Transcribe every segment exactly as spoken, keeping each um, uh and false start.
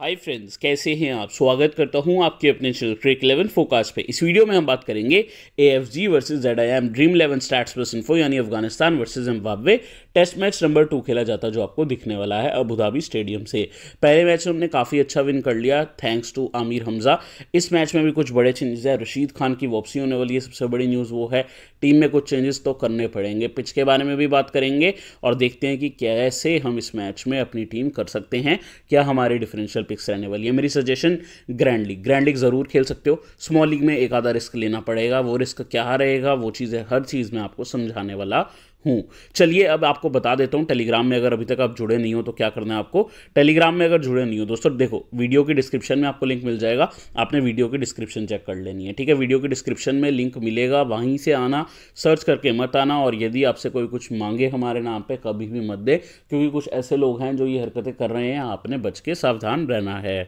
Hi friends, कैसे हैं आप। स्वागत करता हूं आपके अपने चैनल क्रिक इलेवन फोकास पे। इस वीडियो में हम बात करेंगे AFG versus ZIM dream Eleven stats plus info यानी Afghanistan versus Zimbabwe test match number two खेला जाता जो आपको दिखने वाला है अबू धाबी स्टेडियम से। पहले मैच में हमने काफ़ी अच्छा विन कर लिया थैंक्स टू आमिर हमजा। इस मैच में भी कुछ बड़े चेंजेस है, रशीद खान की वापसी होने वाली है, सबसे बड़ी न्यूज़ वो है। टीम में कुछ चेंजेस तो करने पड़ेंगे, पिच के बारे में भी बात करेंगे और देखते हैं कि कैसे हम इस मैच में अपनी टीम कर सकते हैं, क्या हमारे डिफरेंशियल पिक्स रहने वाली है। मेरी suggestion grand league, grand league ज़रूर खेल सकते हो। स्मॉल लीग में एक आधा रिस्क लेना पड़ेगा, वो रिस्क क्या रहेगा वो चीज़ें हर चीज़ में आपको समझाने वाला हूँ। चलिए अब आपको बता देता हूँ टेलीग्राम में अगर अभी तक आप जुड़े नहीं हो तो क्या करना है आपको। टेलीग्राम में अगर जुड़े नहीं हो दोस्तों, देखो वीडियो की डिस्क्रिप्शन में आपको लिंक मिल जाएगा, आपने वीडियो की डिस्क्रिप्शन चेक कर लेनी है, ठीक है। वीडियो की डिस्क्रिप्शन में लिंक मिलेगा, वहीं से आना, सर्च करके मत आना। और यदि आपसे कोई कुछ मांगे हमारे नाम पर कभी भी मत दे, क्योंकि कुछ ऐसे लोग हैं जो ये हरकतें कर रहे हैं, आपने बच के सावधान रहना है।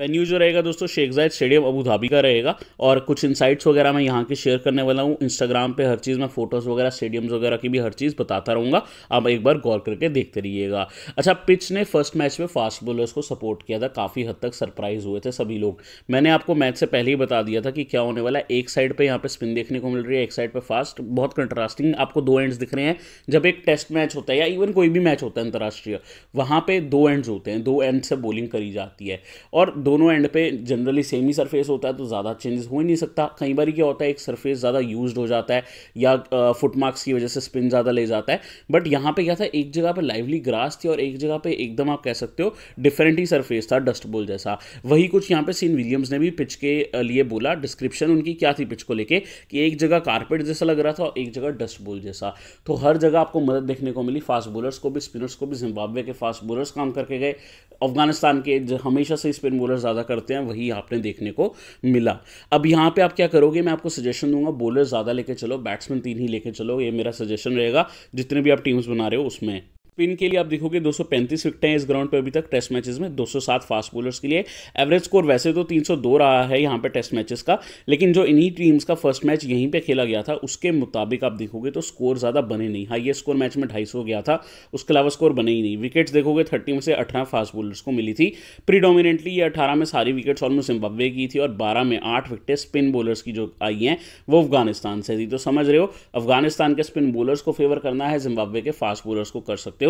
वेन्यू जो रहेगा दोस्तों शेखजायद स्टेडियम अबू धाबी का रहेगा और कुछ इनसाइट्स वगैरह मैं यहाँ के शेयर करने वाला हूँ। इंस्टाग्राम पे हर चीज़ में फोटोज़ वगैरह स्टेडियम्स वगैरह की भी हर चीज़ बताता रहूँगा, आप एक बार गौर करके देखते रहिएगा। अच्छा, पिच ने फर्स्ट मैच में फास्ट बॉलर्स को सपोर्ट किया था, काफ़ी हद तक सरप्राइज़ हुए थे सभी लोग। मैंने आपको मैच से पहले ही बता दिया था कि क्या होने वाला है। एक साइड पर यहाँ पर स्पिन देखने को मिल रही है, एक साइड पर फास्ट, बहुत कंट्रास्टिंग आपको दो एंड्स दिख रहे हैं। जब एक टेस्ट मैच होता है या इवन कोई भी मैच होता है अंतर्राष्ट्रीय, वहाँ पर दो एंड्स होते हैं, दो एंड से बॉलिंग करी जाती है और दोनों एंड पे जनरली सेम ही सरफेस होता है तो ज़्यादा चेंजेस हो ही नहीं सकता। कई बार क्या होता है एक सरफेस ज़्यादा यूज्ड हो जाता है या फुट मार्क्स की वजह से स्पिन ज़्यादा ले जाता है, बट यहाँ पे क्या था, एक जगह पे लाइवली ग्रास थी और एक जगह पे एकदम आप कह सकते हो डिफरेंट ही सरफेस था, डस्ट बॉल जैसा। वही कुछ यहाँ पर सीन विलियम्स ने भी पिच के लिए बोला, डिस्क्रिप्शन उनकी क्या थी पिच को लेकर कि एक जगह कारपेट जैसा लग रहा था और एक जगह डस्ट बॉल जैसा। तो हर जगह आपको मदद देखने को मिली, फास्ट बॉलर्स को भी, स्पिनर्स को भी। जिम्बाब्वे के फास्ट बॉलर्स काम करके गए, अफगानिस्तान के हमेशा से स्पिन बॉलर ज़्यादा करते हैं, वही आपने देखने को मिला। अब यहाँ पे आप क्या करोगे, मैं आपको सजेशन दूंगा बॉलर ज़्यादा लेके चलो, बैट्समैन तीन ही लेके चलो, ये मेरा सजेशन रहेगा जितने भी आप टीम्स बना रहे हो उसमें। स्पिन के लिए आप देखोगे दो सौ पैंतीस विकटें हैं इस ग्राउंड पर अभी तक टेस्ट मैचेस में, दो सौ सात फास्ट बॉलर्स के लिए। एवरेज स्कोर वैसे तो तीन सौ दो रहा है यहाँ पे टेस्ट मैचेस का, लेकिन जो इन्हीं टीम्स का फर्स्ट मैच यहीं पे खेला गया था उसके मुताबिक आप देखोगे तो स्कोर ज़्यादा बने नहीं। हाईएस्ट स्कोर मैच में ढाई सौ गया था, उसके अलावा स्कोर बने ही नहीं। विकेट्स देखोगे थर्टी में से अठारह फास्ट बॉलर्स को मिली थी प्रीडोमिनेटली, ये अठारह में सारी विकेट्स ऑलमोस्ट जिम्बाब्वे की थी और बारह में आठ विकेटें स्पिन बॉलर्स की जो आई हैं वो अफगानिस्तान से थी। तो समझ रहे हो अफगानिस्तान के स्पिन बॉलर्स को फेवर करना है, जिम्बाब्वे के फास्ट बॉलर्स को कर सकते हो।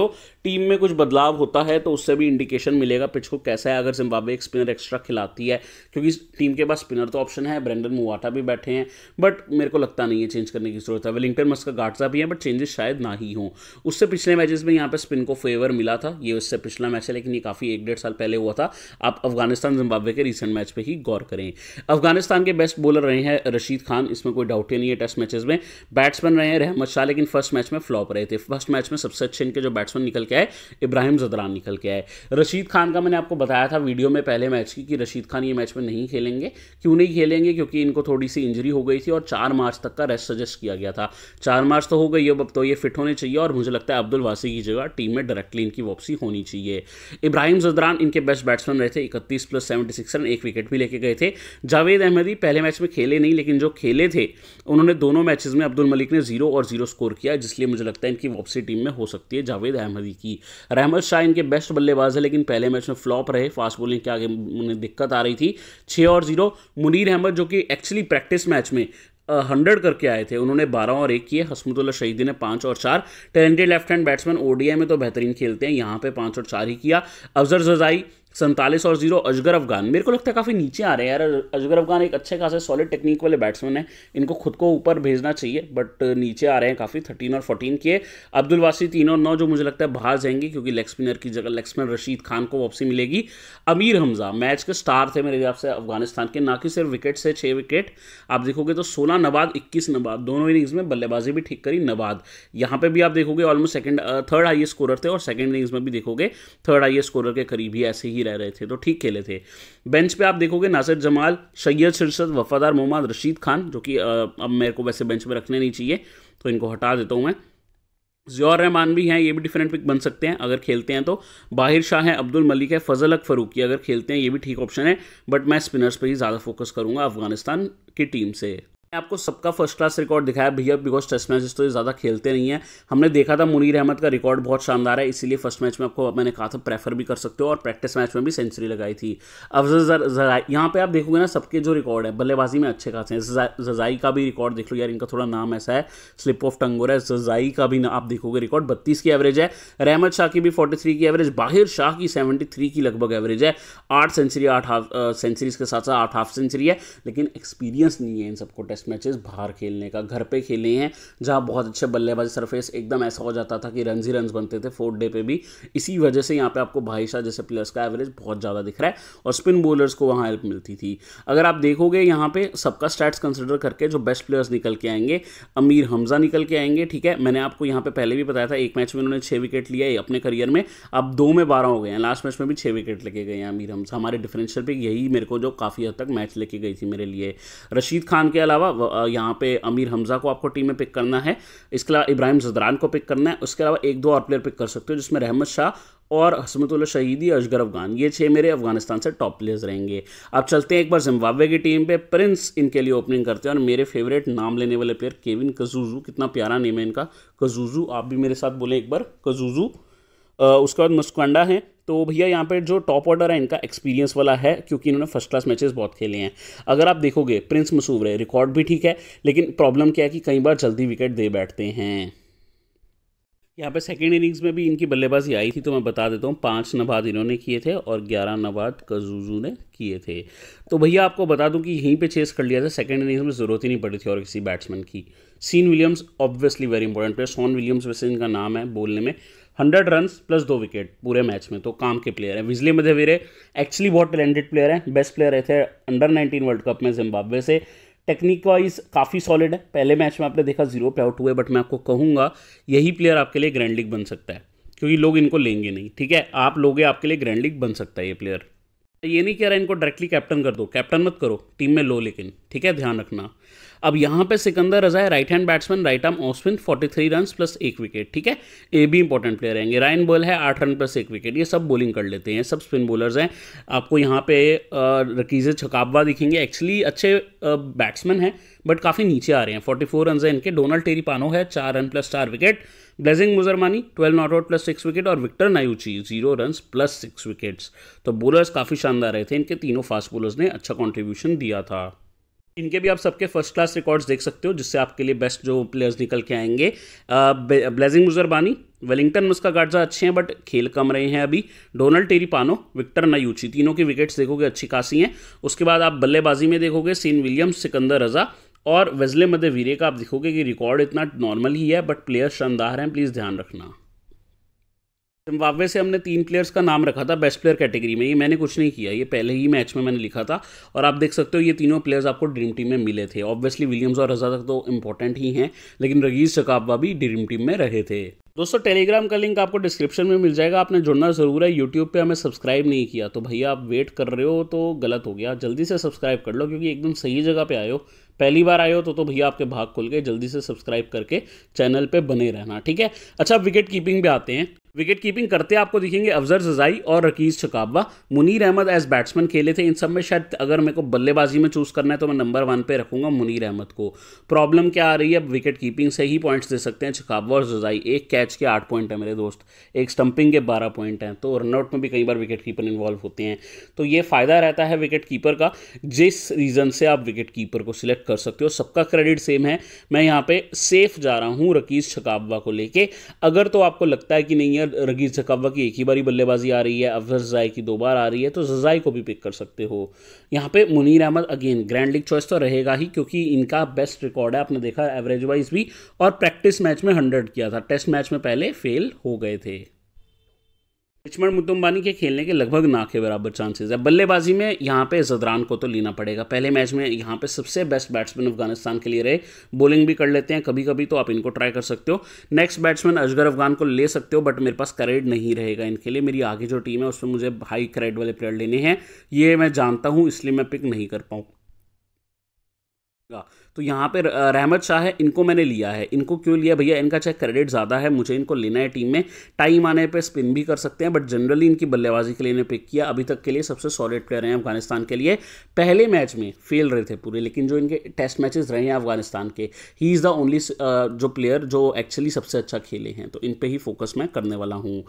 टीम में कुछ बदलाव होता है तो उससे भी इंडिकेशन मिलेगा पिच को कैसा है। अगर जिम्बाब्वे एक स्पिनर एक्स्ट्रा खिलाती है, क्योंकि टीम के पास स्पिनर तो ऑप्शन है, ब्रेंडन मुवाटा भी बैठे हैं, बट मेरे को लगता नहीं है चेंज करने की जरूरत है। वेलिंगटन मस्का गाटसा भी है बट चेंजेस शायद ना ही हों। उससे पिछले मैचेस में यहाँ पर स्पिन को फेवर मिला था, ये उससे पिछला मैच है लेकिन ये काफ़ी एक डेढ़ साल पहले हुआ था। आप अफगानिस्तान जिम्बाब्वे के रिसेंट मैच पर ही गौर करें। अफगानिस्तान के बेस्ट बॉलर रहे हैं रशीद खान, इसमें कोई डाउट ही नहीं है। टेस्ट मैचेस में बैट्समैन रहे हैं रहमत शाह, लेकिन फर्स्ट मैच में फ्लॉप रहे थे। फर्स्ट मैच में सबसे अच्छे इनके जो बैट्समैन निकल के आए इब्राहिम ज़दरान निकल के आए। रशीद खान का मैंने आपको बताया था वीडियो में पहले मैच की कि रशीद खान ये मैच में नहीं खेलेंगे। क्यों नहीं खेलेंगे, क्योंकि इनको थोड़ी सी इंजरी हो गई थी और चार मार्च तक का रेस्ट सजेस्ट किया गया था। चार मार्च तो हो गई, अब तो ये फिट होने चाहिए और मुझे लगता है अब्दुल वासी की जगह टीम में डायरेक्टली इनकी वापसी होनी चाहिए। इब्राहिम ज़दरान इनके बेस्ट बैट्समैन रहे थे, इकतीस प्लस सेवेंटी सिक्स रन, एक विकेट भी लेके गए थे। जावेद अहमदी पहले मैच में खेले नहीं, लेकिन जो खेले थे उन्होंने दोनों मैचेस में अब्दुल मलिक ने जीरो और जीरो स्कोर किया, जिसलिए मुझे लगता है इनकी वापसी टीम में हो सकती है जावेद अहमदी की। रहमत शाह इनके बेस्ट बल्लेबाज है, लेकिन पहले मैच में फ्लॉप रहे, फास्ट बॉलिंग के आगे उन्हें दिक्कत आ रही थी, छः और जीरो। मुनीर अहमद जो कि एक्चुअली प्रैक्टिस मैच में हंड्रेड करके आए थे, उन्होंने बारह और एक किए। हशमतुल्लाह शहीदी ने पाँच और चार। Talented left hand batsman, ODI में तो बेहतरीन खेलते हैं, यहाँ पे पाँच और चार ही किया। असगर जजाई सैंतालीस और जीरो। असगर अफगान मेरे को लगता है काफ़ी नीचे आ रहे हैं यार। असगर अफगान एक अच्छे खासे सॉलिड टेक्निक वाले बैट्समैन हैं, इनको खुद को ऊपर भेजना चाहिए बट नीचे आ रहे हैं काफ़ी, थर्टीन और फोर्टीन किए। अब्दुल वासी तीन और नौ, जो मुझे लगता है बाहर जाएंगे क्योंकि लेग स्पिनर की जगह लेग स्पिनर रशीद खान को वापसी मिलेगी। आमिर हमजा मैच के स्टार थे मेरे हिसाब से अफगानिस्तान के, ना कि सिर्फ विकेट से, छः विकेट आप देखोगे तो सोलह नवाद इक्कीस नवाद, दोनों इनिंग्स में बल्लेबाजी भी ठीक करी नवाद। यहाँ पर भी आप देखोगे almost second third highest scorer थे और सेकेंड इनिंग्स में भी देखोगे थर्ड हाईएस्ट स्कोरर के करीब ही ऐसे ही रह रहे थे, तो ठीक खेले थे। बेंच पे आप देखोगे नासिर जमाल, शेखजायद स्टेडियम, वफादार मोहम्मद, रशीद खान जो कि अब मेरे को वैसे बेंच में रखने नहीं चाहिए तो इनको हटा देता हूं मैं। ज़ियार रहमान भी हैं, ये भी डिफरेंट पिक बन सकते हैं अगर खेलते हैं तो। बाहिर शाह हैं, अब्दुल मलिक है, फजल अक फरूकी अगर खेलते हैं ये भी ठीक ऑप्शन है, बट मैं स्पिनर्स पर ही ज़्यादा फोकस करूँगा अफगानिस्तान की टीम से। आपको सबका फर्स्ट क्लास रिकॉर्ड दिखाया भैया, बिकॉज टेस्ट मैचेस तो ये ज़्यादा खेलते नहीं है। हमने देखा था मुनीर अहमद का रिकॉर्ड बहुत शानदार है, इसीलिए फर्स्ट मैच में आपको मैंने कहा था प्रेफर भी कर सकते हो, और प्रैक्टिस मैच में भी सेंचुरी लगाई थी। अब जजाई, यहाँ पे आप देखोगे ना सबके जो रिकॉर्ड है बल्लेबाजी में अच्छे खासे हैं। जजाई का भी रिकॉर्ड देख लो यार, इनका थोड़ा नाम ऐसा है स्लिप ऑफ टंग हो रहा है। जजाई का भी आप देखोगे रिकॉर्ड बत्तीस की एवरेज है, रहमत शाह की भी फोर्टी थ्री की एवरेज, बाहिर शाह की सेवेंटी थ्री की लगभग एवरेज है, आठ सेंचुरी आठ हाफ सेंचुरीज के साथ साथ आठ हाफ सेंचुरी है। लेकिन एक्सपीरियंस नहीं है इन सबको टेस्ट मैचेस बाहर खेलने का, घर पे खेले हैं जहाँ बहुत अच्छे बल्लेबाजी सरफेस, एकदम ऐसा हो जाता था कि रन ही रन बनते थे फोर्थ डे पे भी। इसी वजह से यहाँ पे आपको बाहिर शाह जैसे प्लेयर्स का एवरेज बहुत ज़्यादा दिख रहा है, और स्पिन बॉलर्स को वहाँ हेल्प मिलती थी। अगर आप देखोगे यहाँ पे सबका स्टैट्स कंसिडर करके जो बेस्ट प्लेयर्स निकल के आएंगे, आमिर हमजा निकल के आएंगे, ठीक है। मैंने आपको यहाँ पे पहले भी बताया था, एक मैच में उन्होंने छः विकेट लिया है अपने करियर में, अब दो में बारह हो गए हैं, लास्ट मैच में भी छः विकेट लेके गए हैं आमिर हमजा। हमारे डिफरेंशियल पे यही मेरे को जो काफ़ी हद तक मैच लेके गई थी मेरे लिए। रशीद खान के अलावा यहाँ पर आमिर हमजा को आपको टीम में पिक करना है, इसके अलावा इब्राहिम ज़दरान को पिक करना है, उसके अलावा एक दो और प्लेयर पिक कर सकते हो जिसमें रहमत शाह और हशमतुल्लाह शहीदी, असगर अफगान, ये छह मेरे अफगानिस्तान से टॉप प्लेयर्स रहेंगे। अब चलते हैं एक बार जिम्बाब्वे की टीम पे, प्रिंस इनके लिए ओपनिंग करते हैं, और मेरे फेवरेट नाम लेने वाले प्लेयर केविन कजूजू, कितना प्यारा नेम है इनका कजूजू, आप भी मेरे साथ बोले एक बार कजूजू। उसके बाद मस्कवांडा हैं, तो भैया यहाँ पे जो टॉप ऑर्डर है इनका एक्सपीरियंस वाला है, क्योंकि इन्होंने फर्स्ट क्लास मैचेस बहुत खेले हैं। अगर आप देखोगे प्रिंस मसूवरे रिकॉर्ड भी ठीक है, लेकिन प्रॉब्लम क्या है कि कई बार जल्दी विकेट दे बैठते हैं। यहाँ पे सेकंड इनिंग्स में भी इनकी बल्लेबाजी आई थी, तो मैं बता देता हूँ पांच नबाद इन्होंने किए थे और ग्यारह नबाद कजूजू ने किए थे। तो भैया आपको बता दूं कि यहीं पे चेस कर लिया था, सेकंड इनिंग्स में ज़रूरत ही नहीं पड़ी थी और किसी बैट्समैन की। Sean Williams obviously very important player, Sean Williams वैसे इनका नाम है बोलने में, हंड्रेड रन प्लस दो विकेट पूरे मैच में, तो काम के प्लेयर हैं। वेजली मधेवीरे एक्चुअली बहुत टैलेंटेड प्लेयर हैं, बेस्ट प्लेयर रहे थे अंडर नाइनटीन वर्ल्ड कप में जिम्बाब्वे से, टेक्निक वाइज काफ़ी सॉलिड है। पहले मैच में आपने देखा जीरो पे आउट हुए, बट मैं आपको कहूँगा यही प्लेयर आपके लिए ग्रैंड लीग बन सकता है, क्योंकि लोग इनको लेंगे नहीं, ठीक है, आप लोगे, आपके लिए ग्रैंड लीग बन सकता है ये प्लेयर। ये नहीं कह रहा इनको डायरेक्टली कैप्टन कर दो, कैप्टन मत करो, टीम में लो लेकिन, ठीक है, ध्यान रखना। अब यहाँ पे सिकंदर रजा है, right hand batsman, right arm off spin, forty three run plus एक विकेट, ठीक है, ये भी इंपॉर्टेंट प्लेयर रहेंगे। रायन बॉल है, आठ रन प्लस एक विकेट, ये सब बॉलिंग कर लेते हैं, सब स्पिन बॉलर्स हैं। आपको यहाँ पे रकीजे छकावा दिखेंगे, एक्चुअली अच्छे बैट्समैन हैं बट काफ़ी नीचे आ रहे हैं, फोर्टी फोर रन है इनके। डोनल्ड टिरीपानो है, चार रन प्लस चार wicket, Blessing Muzarabani twelve not out plus six wicket, और Victor Nyauchi zero run plus six wickets. तो बॉलर्स काफ़ी शानदार रहे थे, इनके तीनों फास्ट बॉलर्स ने अच्छा कॉन्ट्रीब्यूशन दिया था। इनके भी आप सबके फर्स्ट क्लास रिकॉर्ड्स देख सकते हो, जिससे आपके लिए बेस्ट जो प्लेयर्स निकल के आएंगे। ब्लेसिंग मुजरबानी, वेलिंगटन मुस्कागार्जा अच्छे हैं बट खेल कम रहे हैं अभी। डोनल्ड टिरीपानो, विक्टर न्यूची, तीनों के विकेट्स देखोगे अच्छी खासी हैं। उसके बाद आप बल्लेबाजी में देखोगे सीन विलियम्स, सिकंदर रजा और वेजली मधेवीरे का आप देखोगे कि रिकॉर्ड इतना नॉर्मल ही है बट प्लेयर शानदार हैं, प्लीज़ ध्यान रखना। जिम्बाब्वे से हमने तीन प्लेयर्स का नाम रखा था बेस्ट प्लेयर कैटेगरी में, ये मैंने कुछ नहीं किया, ये पहले ही मैच में मैंने लिखा था, और आप देख सकते हो ये तीनों प्लेयर्स आपको ड्रीम टीम में मिले थे। ऑब्वियसली विलियम्स और रजा तक तो इंपॉर्टेंट ही हैं, लेकिन रकीज छकावा भी ड्रीम टीम में रहे थे। दोस्तों टेलीग्राम का लिंक आपको डिस्क्रिप्शन में मिल जाएगा, आपने जुड़ना ज़रूर है। यूट्यूब पे हमें सब्सक्राइब नहीं किया तो भैया आप वेट कर रहे हो तो गलत हो गया, जल्दी से सब्सक्राइब कर लो, क्योंकि एकदम सही जगह पे आए हो, पहली बार आए हो तो तो भैया आपके भाग खुल गए, जल्दी से सब्सक्राइब करके चैनल पे बने रहना, ठीक है। अच्छा विकेट कीपिंग पे आते हैं, विकेट कीपिंग करते आपको दिखेंगे असगर जजाई और रकीज छकावा। मुनीर अहमद एज बैट्समैन खेले थे इन सब में, शायद अगर मेरे को बल्लेबाजी में चूज़ करना है तो मैं नंबर वन पे रखूंगा मुनीर अहमद को। प्रॉब्लम क्या आ रही है, विकेट कीपिंग से ही पॉइंट्स दे सकते हैं छकावा और जजाई। एक कैच के आठ पॉइंट है मेरे दोस्त, एक स्टंपिंग के बारह पॉइंट हैं, तो रनआउट में भी कई बार विकेट कीपर इन्वॉल्व होते हैं, तो ये फ़ायदा रहता है विकेट कीपर का, जिस रीज़न से आप विकेट कीपर को सिलेक्ट कर सकते हो। सबका क्रेडिट सेम है, मैं यहाँ पर सेफ जा रहा हूँ रकीज छकावा को लेके। अगर तो आपको लगता है कि नहीं है रकीज छकावा की एक ही बारी बल्लेबाजी आ रही है, अफजल जजाई की दो बार आ रही है, तो जजाई को भी पिक कर सकते हो। यहाँ पे Munir Ahmad again grand league choice तो रहेगा ही, क्योंकि इनका बेस्ट रिकॉर्ड है, आपने देखा एवरेज वाइज भी, और प्रैक्टिस मैच में हंड्रेड किया था, टेस्ट मैच में पहले फेल हो गए थे। रिचमंड मुतुम्बानी के खेलने के लगभग ना के बराबर चांसेस है। बल्लेबाजी में यहाँ पे ज़दरान को तो लेना पड़ेगा, पहले मैच में यहाँ पे सबसे बेस्ट बैट्समैन अफगानिस्तान के लिए रहे, बॉलिंग भी कर लेते हैं कभी कभी, तो आप इनको ट्राई कर सकते हो। नेक्स्ट बैट्समैन असगर अफगान को ले सकते हो, बट मेरे पास क्रेड नहीं रहेगा इनके लिए, मेरी आगे जो टीम है उसमें मुझे हाई क्रेड वाले प्लेयर लेने हैं, ये मैं जानता हूँ, इसलिए मैं पिक नहीं कर पाऊँगा। तो यहाँ पर रहमत शाह है, इनको मैंने लिया है। इनको क्यों लिया भैया, इनका चाहे क्रेडिट ज़्यादा है, मुझे इनको लेना है टीम में, टाइम आने पर स्पिन भी कर सकते हैं, बट जनरली इनकी बल्लेबाजी के लिए इन्हें पिक किया। अभी तक के लिए सबसे सॉलिड प्लेयर हैं अफगानिस्तान के लिए। पहले मैच में फेल रहे थे पूरे, लेकिन जो इनके टेस्ट मैचेस रहे हैं अफगानिस्तान के, ही इज़ द ओनली जो प्लेयर जो एक्चुअली सबसे अच्छा खेले हैं, तो इन पर ही फोकस मैं करने वाला हूँ।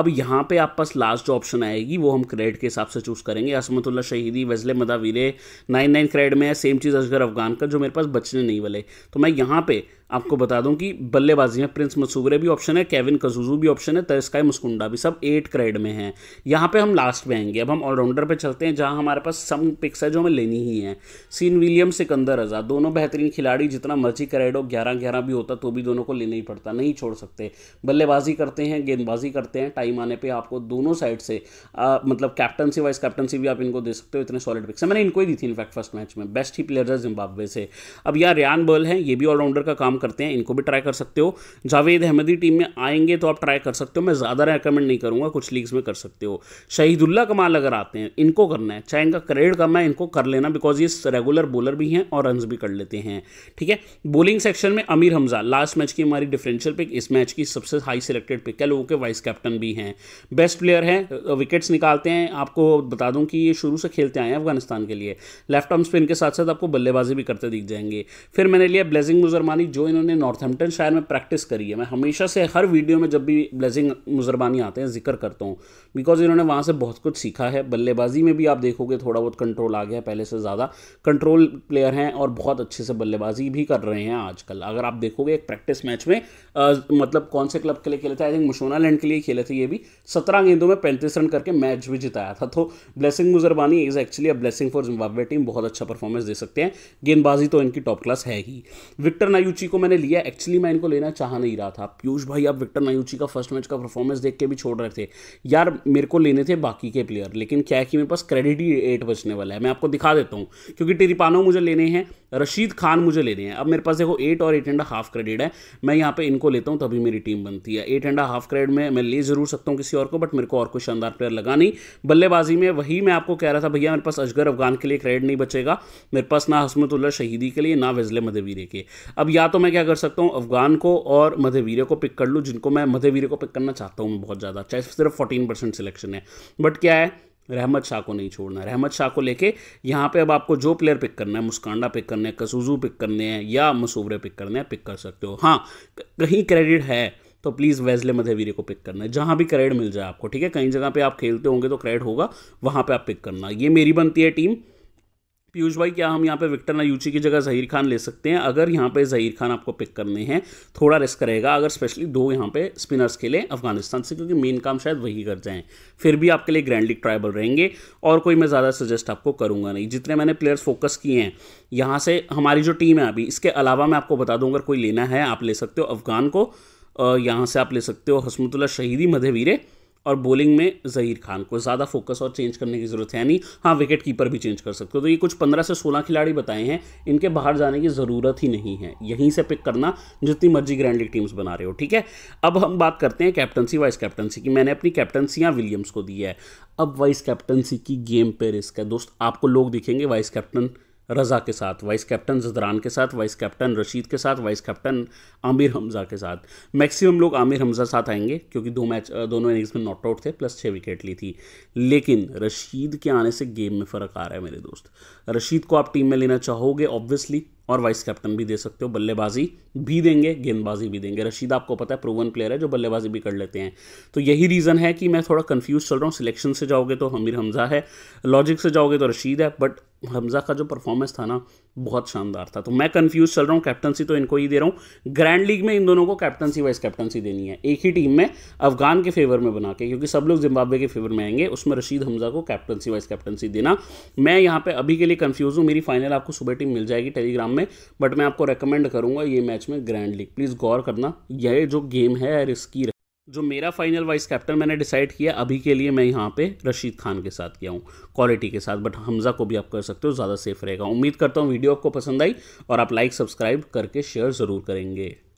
अब यहाँ पर आप पास लास्ट जो ऑप्शन आएगी वो हम क्रेडिट के हिसाब से चूज़ करेंगे। Hashmatullah Shahidi, Wessly Madhevere nine nine credit में है, सेम चीज़ असगर अफगान का, जो मेरे पास बचने नहीं वाले। तो मैं यहाँ पे आपको बता दूं कि बल्लेबाजी में प्रिंस मसूगरे भी ऑप्शन है, केविन कजूजू भी ऑप्शन है, तरस्काय मुस्कुंडा भी, सब एट क्रेड में हैं। यहाँ पे हम लास्ट में आएंगे। अब हम ऑलराउंडर पे चलते हैं, जहाँ हमारे पास सम पिक्स है जो हमें लेनी ही है। सीन विलियम्स, सिकंदर रजा, दोनों बेहतरीन खिलाड़ी, जितना मर्जी क्रेड हो, ग्यारह ग्यारह भी होता तो भी दोनों को लेना ही पड़ता, नहीं छोड़ सकते। बल्लेबाजी करते हैं, गेंदबाजी करते हैं, टाइम आने पर आपको दोनों साइड से आ, मतलब कैप्टनसी वाइस कैप्टनसी भी आप इनको दे सकते हो। इतने सॉलिड पिक्स हैं, मैंने इनको ही दी थी इनफैक्ट फर्स्ट मैच में, बेस्ट ही प्लेयर है जिम्बाब्वे से। अब यहाँ रियान बर्ल हैं, ये भी ऑलराउंडर का काम करते हैं, इनको भी ट्राई कर सकते हो। जावेद अहमदी टीम में आएंगे तो आप ट्राई कर सकते हो, मैं ज़्यादा रेकमेंड नहीं करूँगा, कुछ लीग्स में कर सकते हो। शहीदुल्लाह कमाल अगर आते हैं, इनको करना है, चाहे इनका क्रेडिट कम है, इनको कर लेना, बिकॉज ये रेगुलर बॉलर भी हैं और रन्स भी कर लेते हैं। ठीक है, बॉलिंग सेक्शन में आमिर हमजा, लास्ट मैच की हमारी डिफरेंशियल पिक, इस मैच की सबसे हाई सिलेक्टेड पिक है, लोगों के वाइस कैप्टन भी हैं, बेस्ट प्लेयर हैं, विकेट्स निकालते हैं। आपको बता दूँ कि ये शुरू से खेलते आए हैं अफगानिस्तान के लिए, लेफ्ट आर्म स्पिन के साथ साथ आपको बल्लेबाजी भी करते दिख जाएंगे। फिर मैंने लिया ब्लेसिंग मुजरमानी, जो इन्होंने नॉर्थहैम्पटन शायर में प्रैक्टिस करी है। मैं हमेशा से हर वीडियो में जब भी ब्लेसिंग मुजरमानी आते हैं जिक्र करता हूँ, बिकॉज इन्होंने वहाँ से बहुत कुछ सीखा है। बल्लेबाजी में भी आप देखोगे थोड़ा बहुत कंट्रोल आ गया है, पहले से ज़्यादा कंट्रोल प्लेयर हैं और बहुत अच्छे से बल्लेबाजी भी कर रहे हैं आजकल। अगर आप देखोगे एक प्रैक्टिस मैच में आ, मतलब कौन से क्लब के लिए खेले थे, आई थिंक मुशोनालैंड के लिए खेले थे, ये भी सत्रह गेंदों में पैंतीस रन करके मैच भी जिताया था। तो Blessing Muzarabani is actually a blessing for Zimbabwe team, बहुत अच्छा परफॉर्मेंस दे सकते हैं। गेंदबाजी तो इनकी टॉप क्लास है ही। विक्टर न्यूची को मैंने लिया, एक्चुअली मैं इनको लेना चाह नहीं रहा था। पीयूष भाई, आप विक्टर न्यूची का फर्स्ट मैच का परफॉर्मेंस देख के भी छोड़ रहे थे यार, मेरे को लेने थे बाकी के प्लेयर, लेकिन क्या है कि मेरे पास क्रेडिट ही एट बचने वाला है। मैं आपको दिखा देता हूँ, क्योंकि टिरीपानो मुझे लेने हैं, रशीद खान मुझे लेने हैं। अब मेरे पास देखो एट और एट एंड हाफ क्रेडिट है, मैं यहाँ पे इनको लेता हूँ तभी मेरी टीम बनती है। एट एंड हाफ क्रेडिट में मैं ले जरूर सकता हूँ किसी और को, बट मेरे को और कोई शानदार प्लेयर लगा नहीं। बल्लेबाजी में वही मैं आपको कह रहा था भैया, मेरे पास असगर अफगान के लिए क्रेडिट नहीं बचेगा, मेरे पास ना हशमतुल्लाह शहीदी के लिए, ना वेजली मधेवीरे के। अब या तो मैं क्या कर सकता हूँ, अफगान को और मधेवीरे को पिक कर लूँ, जिनको मैं मधेवीरे को पिक करना चाहता हूँ बहुत ज़्यादा, चाहे सिर्फ फोर्टीन परसेंट सिलेक्शन है, बट क्या है रहमत शाह को नहीं छोड़ना। रहमत शाह को लेके यहाँ पे अब आपको जो प्लेयर पिक करना है, मुस्कांडा पिक करने हैं, कसूजू पिक करने हैं या मसूवरे पिक करने हैं, पिक कर सकते हो। हाँ, कहीं क्रेडिट है तो प्लीज़ वेजली मधेवीरे को पिक करना है, जहाँ भी क्रेडिट मिल जाए आपको। ठीक है, कहीं जगह पे आप खेलते होंगे तो क्रेडिट होगा, वहाँ पे आप पिक करना। ये मेरी बनती है टीम। पीयूष भाई, क्या हम यहाँ पे विक्टर न्यूची की जगह ज़हीर खान ले सकते हैं? अगर यहाँ पे ज़हीर खान आपको पिक करने हैं, थोड़ा रिस्क रहेगा, अगर स्पेशली दो यहाँ पे स्पिनर्स खेले अफगानिस्तान से, क्योंकि मेन काम शायद वही कर जाएं, फिर भी आपके लिए ग्रैंड लीग ट्राइबल रहेंगे। और कोई मैं ज़्यादा सजेस्ट आपको करूँगा नहीं, जितने मैंने प्लेयर्स फोकस किए हैं यहाँ से हमारी जो टीम है अभी। इसके अलावा मैं आपको बता दूँ, अगर कोई लेना है आप ले सकते हो अफगान को, यहाँ से आप ले सकते हो हशमतुल्लाह शहीदी, मधेवीरे, और बॉलिंग में ज़हीर खान को। ज़्यादा फोकस और चेंज करने की ज़रूरत है नहीं। हाँ, विकेट कीपर भी चेंज कर सकते हो। तो ये कुछ पंद्रह से सोलह खिलाड़ी बताए हैं, इनके बाहर जाने की ज़रूरत ही नहीं है, यहीं से पिक करना जितनी मर्जी ग्रैंड लीग टीम्स बना रहे हो। ठीक है, अब हम बात करते हैं कैप्टनसी वाइस कैप्टनसी की। मैंने अपनी कैप्टनसियाँ विलियम्स को दी है। अब वाइस कैप्टनसी की गेम पे रिस्क है दोस्त, आपको लोग दिखेंगे वाइस कैप्टन रज़ा के साथ, वाइस कैप्टन ज़दरान के साथ, वाइस कैप्टन रशीद के साथ, वाइस कैप्टन आमिर हमजा के साथ। मैक्सिमम लोग आमिर हमजा साथ आएंगे, क्योंकि दो मैच दोनों इनिंग्स में नॉट आउट थे, प्लस छः विकेट ली थी। लेकिन रशीद के आने से गेम में फ़र्क आ रहा है मेरे दोस्त। रशीद को आप टीम में लेना चाहोगे ऑब्वियसली, और वाइस कैप्टन भी दे सकते हो, बल्लेबाजी भी देंगे, गेंदबाजी भी देंगे। रशीद आपको पता है प्रोवन प्लेयर है जो बल्लेबाजी भी कर लेते हैं। तो यही रीज़न है कि मैं थोड़ा कंफ्यूज चल रहा हूँ। सिलेक्शन से जाओगे तो आमिर हमजा है, लॉजिक से जाओगे तो रशीद है, बट हमजा का जो परफॉर्मेंस था ना, बहुत शानदार था। तो मैं कंफ्यूज चल रहा हूँ। कैप्टनसी तो इनको ही दे रहा हूँ। ग्रैंड लीग में इन दोनों को कैप्टनसी वाइस कैप्टनसी देनी है एक ही टीम में, अफगान के फेवर में बना के, क्योंकि सब लोग जिम्बाब्वे के फेवर में आएंगे। उसमें रशीद हमजा को कैप्टनसी वाइस कैप्टनसी देना। मैं यहाँ पे अभी के लिए कंफ्यूज हूँ। मेरी फाइनल आपको सुबह टीम मिल जाएगी टेलीग्राम में, बट मैं आपको रेकमेंड करूँगा ये मैच में ग्रैंड लीग। प्लीज़ गौर करना, यह जो गेम है रिस्की। जो मेरा फाइनल वाइस कैप्टन मैंने डिसाइड किया अभी के लिए, मैं यहाँ पे रशीद खान के साथ किया हूँ, क्वालिटी के साथ, बट हमजा को भी आप कर सकते हो, ज़्यादा सेफ रहेगा। उम्मीद करता हूँ वीडियो आपको पसंद आई, और आप लाइक सब्सक्राइब करके शेयर ज़रूर करेंगे।